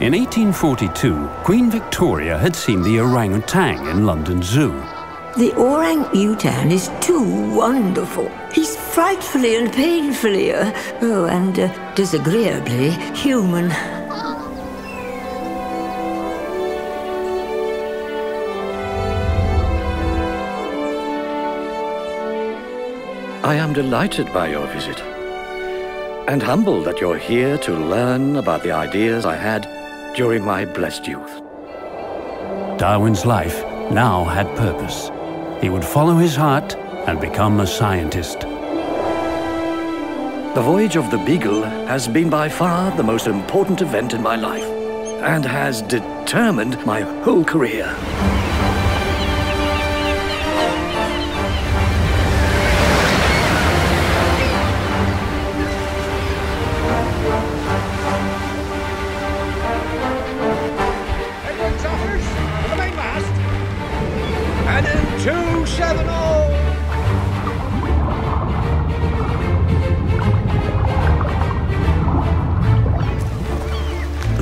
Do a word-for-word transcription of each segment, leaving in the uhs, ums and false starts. In eighteen forty-two, Queen Victoria had seen the orangutan in London Zoo. The orang-utan is too wonderful. He's frightfully and painfully, uh, oh, and uh, disagreeably human. I am delighted by your visit, and humbled that you're here to learn about the ideas I had during my blessed youth. Darwin's life now had purpose. He would follow his heart and become a scientist. The voyage of the Beagle has been by far the most important event in my life, and has determined my whole career.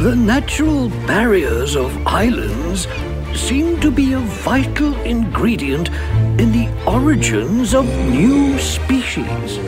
The natural barriers of islands seem to be a vital ingredient in the origins of new species.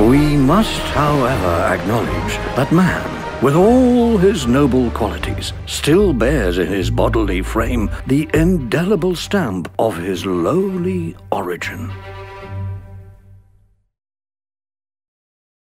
We must, however, acknowledge that man, with all his noble qualities, still bears in his bodily frame the indelible stamp of his lowly origin.